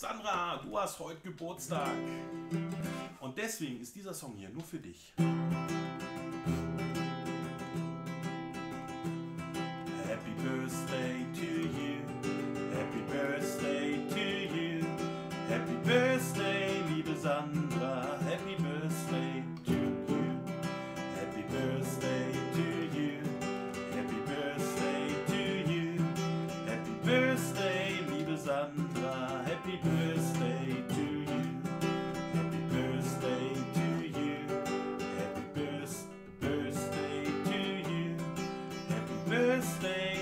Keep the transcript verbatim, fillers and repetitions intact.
Sandra, du hast heute Geburtstag. Und deswegen ist dieser Song hier nur für dich. Happy Birthday to you. Happy Birthday to you. Happy Birthday, liebe Sandra. Happy Birthday to you. Happy Birthday to you. Happy Birthday to you. Happy Birthday, liebe Sandra. Happy Birthday to you. Happy Birthday to you. Happy Birthday to you. Happy Birthday.